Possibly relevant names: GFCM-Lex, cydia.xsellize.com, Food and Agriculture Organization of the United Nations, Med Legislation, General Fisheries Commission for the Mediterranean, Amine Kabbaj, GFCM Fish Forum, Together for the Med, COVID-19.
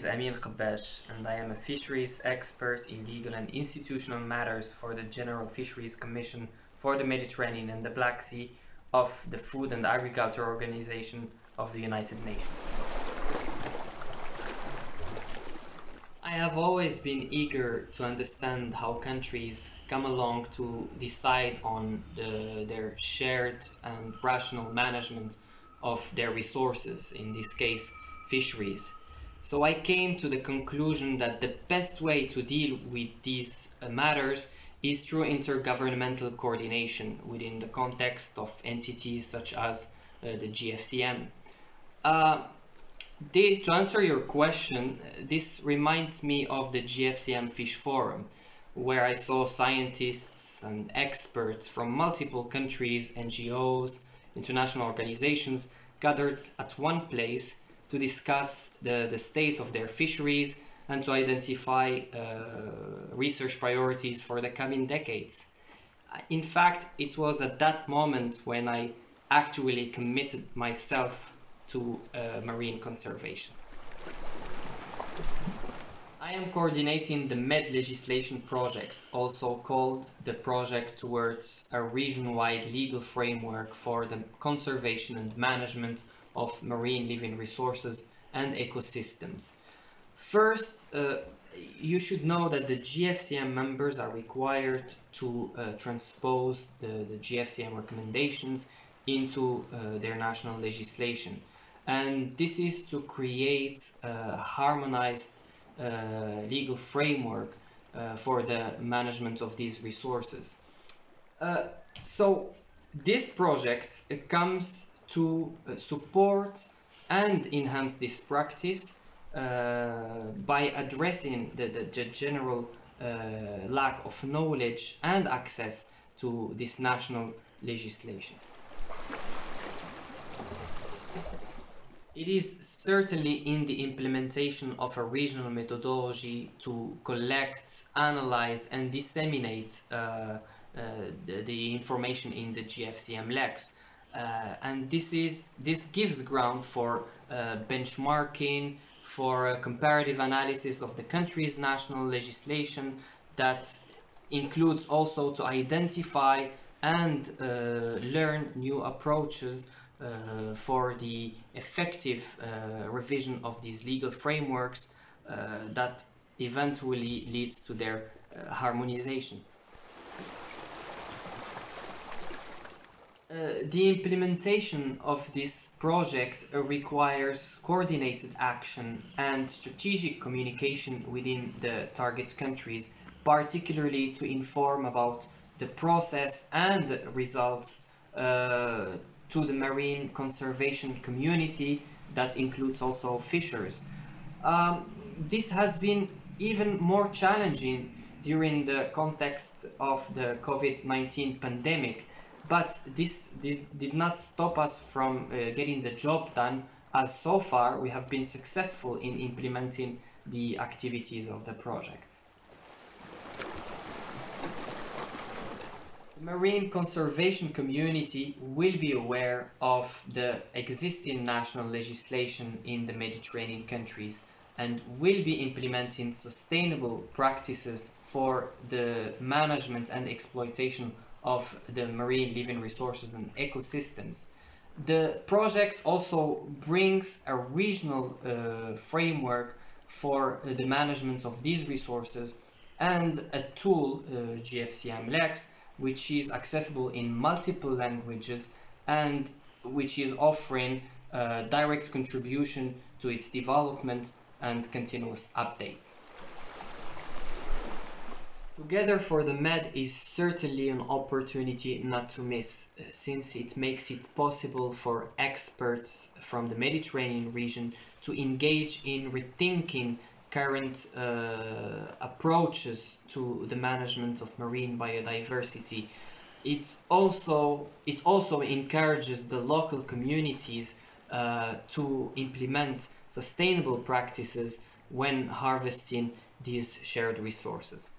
is Amine Kabbaj, and I am a fisheries expert in legal and institutional matters for the General Fisheries Commission for the Mediterranean and the Black Sea of the Food and Agriculture Organization of the United Nations. I have always been eager to understand how countries come along to decide on their shared and rational management of their resources, in this case fisheries. So I came to the conclusion that the best way to deal with these matters is through intergovernmental coordination within the context of entities such as the GFCM. To answer your question, this reminds me of the GFCM Fish Forum, where I saw scientists and experts from multiple countries, NGOs, international organizations gathered at one place to discuss the state of their fisheries and to identify research priorities for the coming decades. In fact, it was at that moment when I actually committed myself to marine conservation. I am coordinating the Med legislation project, also called the project towards a region-wide legal framework for the conservation and management of marine living resources and ecosystems. First, you should know that the GFCM members are required to transpose the GFCM recommendations into their national legislation. And this is to create a harmonized legal framework for the management of these resources. So this project comes to support and enhance this practice by addressing the general lack of knowledge and access to this national legislation. It is certainly in the implementation of a regional methodology to collect, analyze and disseminate the information in the GFCM-Lex. And this gives ground for benchmarking, for a comparative analysis of the country's national legislation that includes also to identify and learn new approaches for the effective revision of these legal frameworks that eventually leads to their harmonization. The implementation of this project requires coordinated action and strategic communication within the target countries, particularly to inform about the process and the results to the marine conservation community that includes also fishers. This has been even more challenging during the context of the COVID-19 pandemic, but this did not stop us from getting the job done, as so far we have been successful in implementing the activities of the project. The marine conservation community will be aware of the existing national legislation in the Mediterranean countries and will be implementing sustainable practices for the management and exploitation of the marine living resources and ecosystems. The project also brings a regional framework for the management of these resources and a tool, GFCM-Lex, which is accessible in multiple languages and which is offering a direct contribution to its development and continuous update. Together for the Med is certainly an opportunity not to miss, since it makes it possible for experts from the Mediterranean region to engage in rethinking current approaches to the management of marine biodiversity. It also encourages the local communities to implement sustainable practices when harvesting these shared resources.